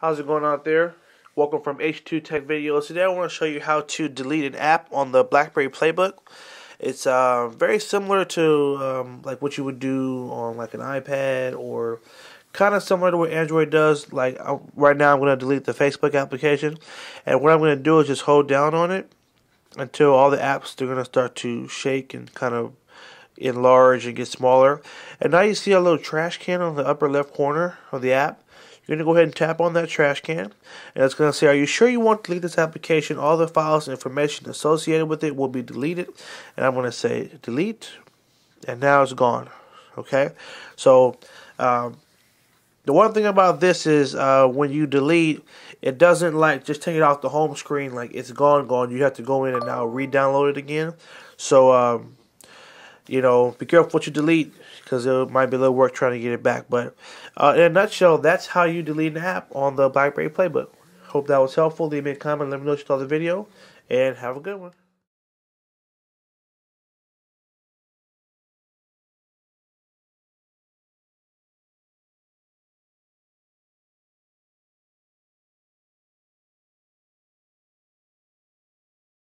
How's it going out there? Welcome from H2 Tech Videos. Today I want to show you how to delete an app on the BlackBerry PlayBook. It's very similar to like what you would do on like an iPad, or kind of similar to what Android does. Like right now I'm going to delete the Facebook application, and what I'm going to do is just hold down on it until all the apps, they're going to start to shake and kind of enlarge and get smaller. And now you see a little trash can on the upper left corner of the app. You're going to go ahead and tap on that trash can, and it's going to say, are you sure you want to delete this application? All the files and information associated with it will be deleted. And I'm going to say delete, and now it's gone. Okay, so the one thing about this is when you delete, it doesn't like just take it off the home screen. Like it's gone. You have to go in and now re-download it again. So you know, be careful what you delete, because it might be a little work trying to get it back. But in a nutshell, that's how you delete an app on the BlackBerry PlayBook. Hope that was helpful. Leave me a comment. Let me know what you thought of the video, and have a good one.